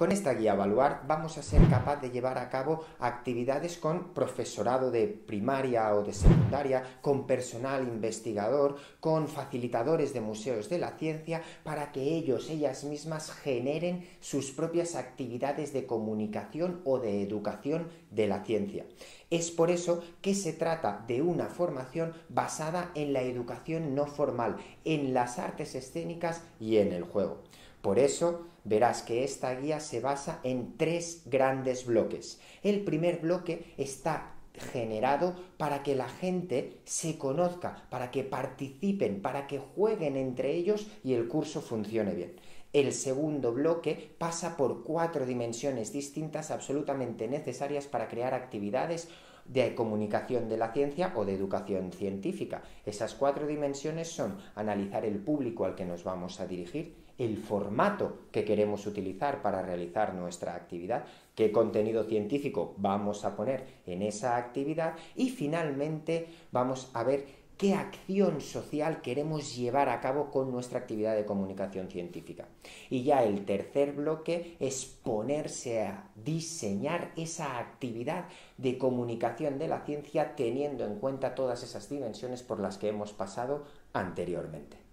Con esta guía VALUART vamos a ser capaz de llevar a cabo actividades con profesorado de primaria o de secundaria, con personal investigador, con facilitadores de museos de la ciencia, para que ellos, ellas mismas generen sus propias actividades de comunicación o de educación de la ciencia. Es por eso que se trata de una formación basada en la educación no formal, en las artes escénicas y en el juego. Por eso verás que esta guía se basa en tres grandes bloques. El primer bloque está generado para que la gente se conozca, para que participen, para que jueguen entre ellos y el curso funcione bien. El segundo bloque pasa por cuatro dimensiones distintas absolutamente necesarias para crear actividades de comunicación de la ciencia o de educación científica. Esas cuatro dimensiones son analizar el público al que nos vamos a dirigir, el formato que queremos utilizar para realizar nuestra actividad, qué contenido científico vamos a poner en esa actividad y finalmente vamos a ver qué acción social queremos llevar a cabo con nuestra actividad de comunicación científica. Y ya el tercer bloque es ponerse a diseñar esa actividad de comunicación de la ciencia teniendo en cuenta todas esas dimensiones por las que hemos pasado anteriormente.